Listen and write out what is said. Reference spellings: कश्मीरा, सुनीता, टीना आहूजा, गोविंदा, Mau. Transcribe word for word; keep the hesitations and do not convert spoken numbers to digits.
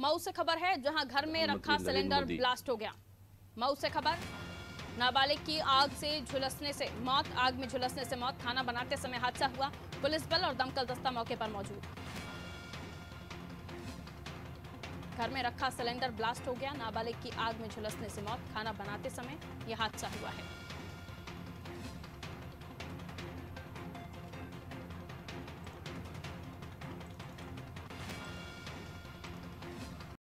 मऊ से खबर है, जहां घर में रखा सिलेंडर ब्लास्ट हो गया। मऊ से खबर, नाबालिग की आग से झुलसने से मौत, आग में झुलसने से मौत। थाना बनाते समय हादसा हुआ, पुलिस बल और दमकल दस्ता मौके पर मौजूद। घर में रखा सिलेंडर ब्लास्ट हो गया, नाबालिग की आग में झुलसने से मौत, खाना बनाते समय यह हादसा हुआ है।